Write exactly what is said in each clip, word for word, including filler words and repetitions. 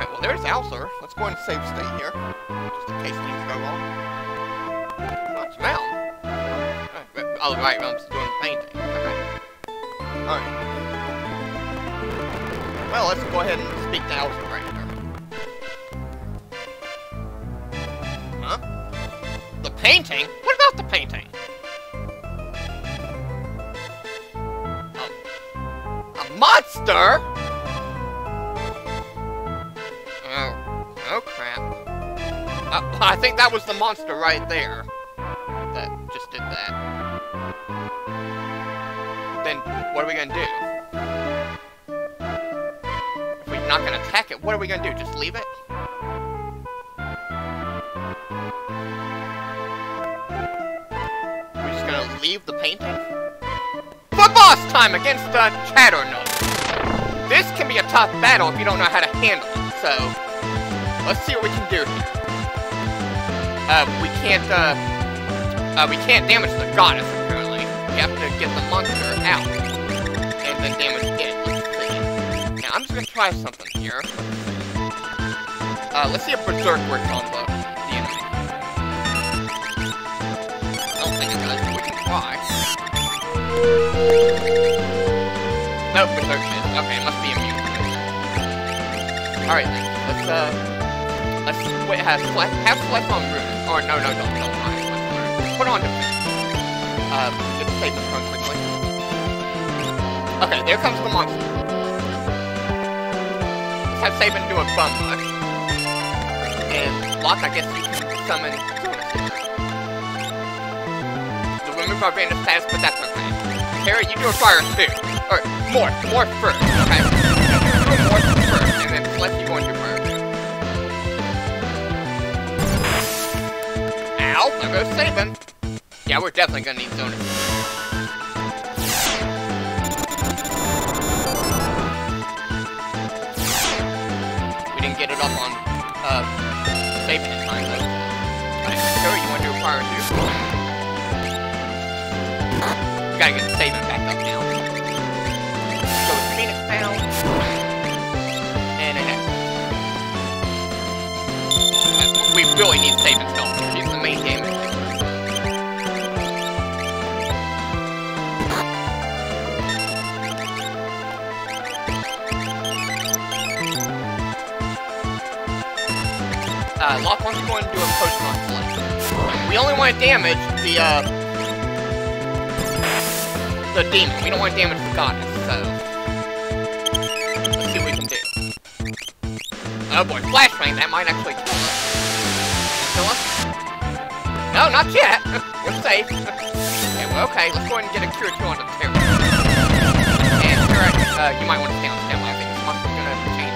Alright, well there's Owser. Let's go ahead and save state here. Just in case things go wrong. Oh, it's Relm. Oh, right, Relm's doing the painting. Okay. Alright. Well, let's go ahead and speak to Owser right here. Huh? The painting? What about the painting? A, a monster?! I think that was the monster right there that just did that. Then what are we gonna do? If we're not gonna attack it, what are we gonna do? Just leave it? We're just gonna leave the painting? For boss time against the Chadarnook! This can be a tough battle if you don't know how to handle it, so let's see what we can do here. Uh, we can't, uh, uh, we can't damage the goddess, apparently. We have to get the monster out, and then damage it. Let's see. Now, I'm just gonna try something here. Uh, let's see if Berserk works on the, the enemy. I don't think it does, but we can try. No, Berserk is. Okay, it must be immune. Alright, let's, uh... Let's wait, have Select, have Select on Ruin. Or no, no, don't, don't, don't. Put on Defense. Um, just save this one quickly. Okay, there comes the monster. Let's have Sabin do a Bum Rush. And Locke, I guess you can summon Phoenix. The women are random status, but that's okay. Terra, you do a Fire too. Or, Morph, Morph first, okay? You do a Morph first, and then Select you go into Burn. There goes Sabin. Yeah, we're definitely gonna need Zona. We didn't get it up on uh Sabin in time though. Alright, Terra, you wanna do a fire too? We gotta get Sabin back up now. So it's Phoenix down. And it has. We really need Sabin's help. Main damage. Uh, Locke wants to go and do a Pokemon selection. We only want to damage the, uh, the demon. We don't want to damage the goddess, so let's see what we can do. Oh boy, Flashbang, that might actually kill us. Kill us? No, not yet! We're safe. Okay, well, okay, let's go ahead and get a cure two onto the Terra. And Terra, uh, you might want to stay on the stem. I think this monster's gonna change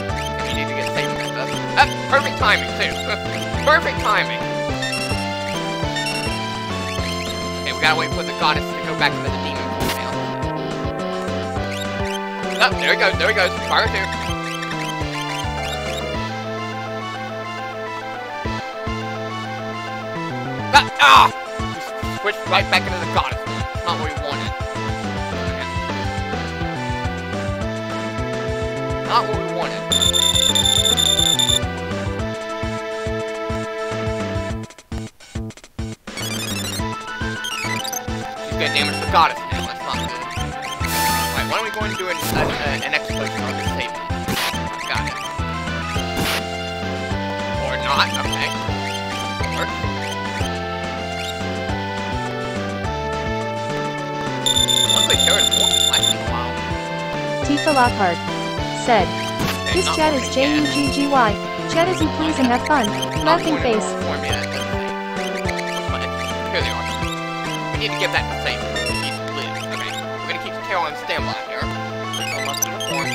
the we need to get safe with us. Oh, perfect timing, too. Perfect timing. Okay, we gotta wait for the goddess to go back to the demon pool now. Oh, there it goes, there it goes. Fire two. Ah! We switched right back into the goddess. That's not what we wanted. Okay. Not what we wanted. She's gonna damage the goddess now. That's not good. Alright, why don't we go and do an, uh, an explosion on the table? Got it. Or not, okay. Or Tifa Lockhart said, "This chat is J U G G Y. Chat as you please and have fun." Laughing face. Here they are. We need to get that to Sabin. Okay, we're gonna keep Terra on standby here. We're gonna reform.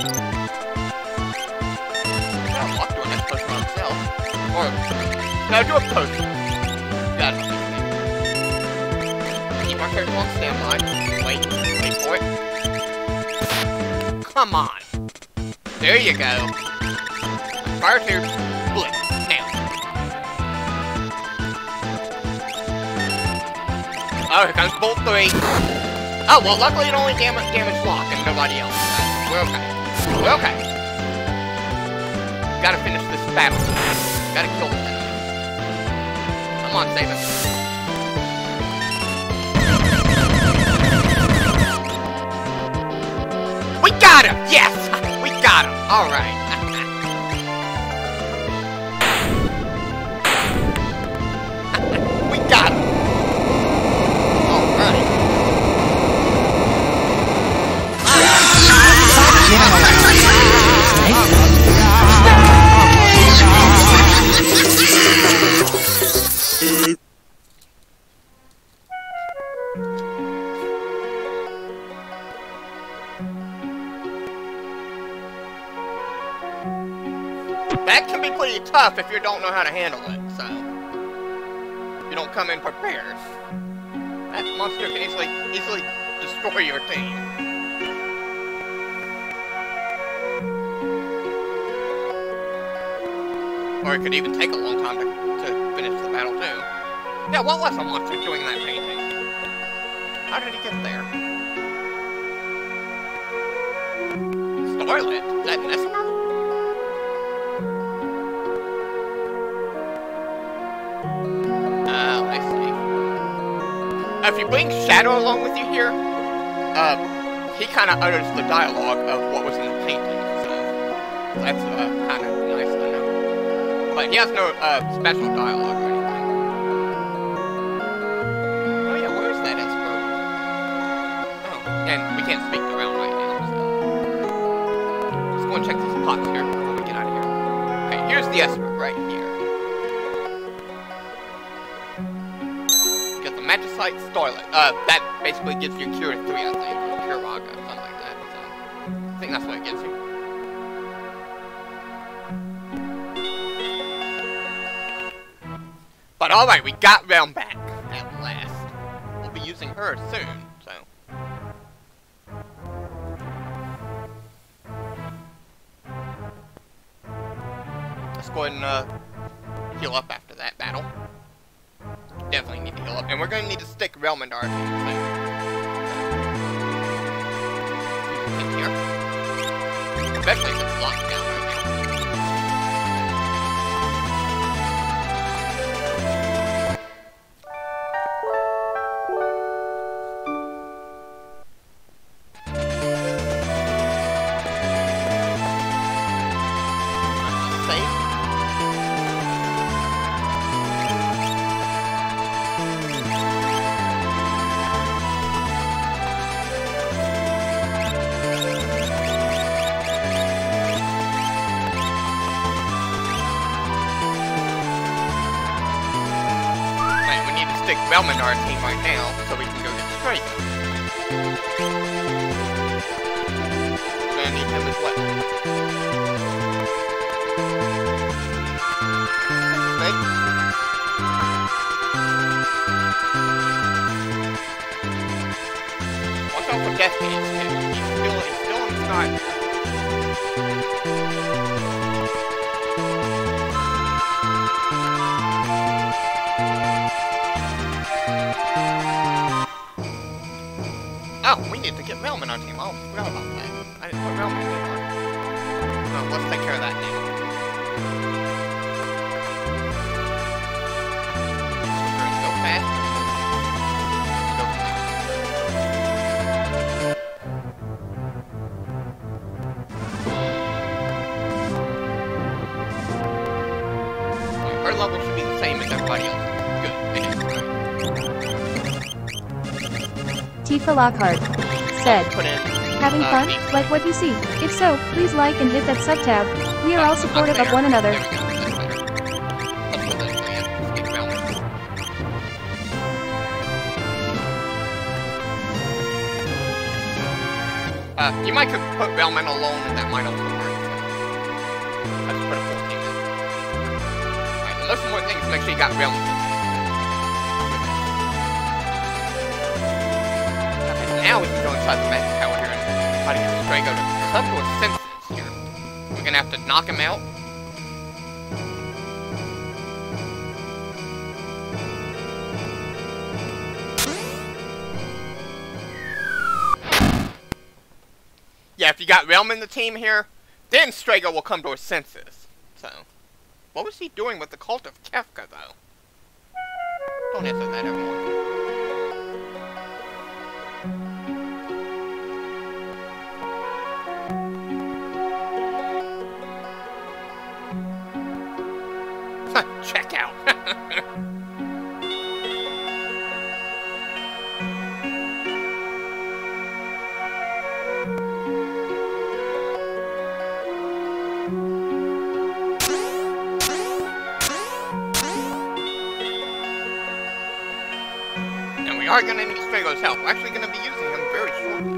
Gotta walk doing that push by himself. Or now do a potion. Got it. Keep our character on standby. Wait, wait for it. Come on. There you go. Fire two. Blip. Now. Oh, here comes bolt three. Oh, well, luckily it only dam damaged Locke and nobody else. So we're okay. Okay. Gotta finish this battle. Gotta kill this enemy. Come on, save us. We got him! Yes! We got him! Alright. We got him! Alright. Tough if you don't know how to handle it, so you don't come in prepared. That monster can easily, easily destroy your team. Or it could even take a long time to, to finish the battle, too. Yeah, what was a monster doing that painting? How did he get there? Starlet? Is that Mesmer? If you bring Shadow along with you here, uh, he kind of utters the dialogue of what was in the painting, so that's uh, kind of nice to know. But he has no uh, special dialogue or anything. Oh yeah, where's that Esper? Oh, and we can't speak the realm right now, so let's go and check these pots here before we get out of here. Okay, here's the Esper right here. Like Starlet. Uh, that basically gives you Cure three, I think, or Cure Raga, something like that, so I think that's what it gives you. But alright, we got Relm back, at last. We'll be using her soon, so. Let's go ahead and, uh, heal up after that battle. Definitely need to heal up, and we're gonna need to stick Relm into our team soon. In here. Especially if it's locked down right now. I'm safe. Bellman to our team right now, so we can go get Strago. We're gonna need him as well. Okay. Watch out for Kefka, he's still, he's still in the sky. Oh, we need to get Bellman on our team. Oh, I forgot about that. I didn't put Bellman in there. Oh, let's take care of that now. We're gonna go fast. Go. Our level should be the same as everybody else. Tifa Lockhart said, having fun? Like what you see? If so, please like and hit that sub tab. We are all supportive of one another. Uh, you might put Bellman alone and that might also work. I just put a full team in. Alright, and there's some more things to make sure you got Bellman. Now we can go inside the magic tower here and try to get Strago to come to his senses here. We're gonna have to knock him out. Yeah, that if you got Relm in the team here, then Strago will come to his senses. So, what was he doing with the cult of Kefka, though? Don't answer that, everyone. Check out. And we are going to need Strago's help. We're actually going to be using him very shortly.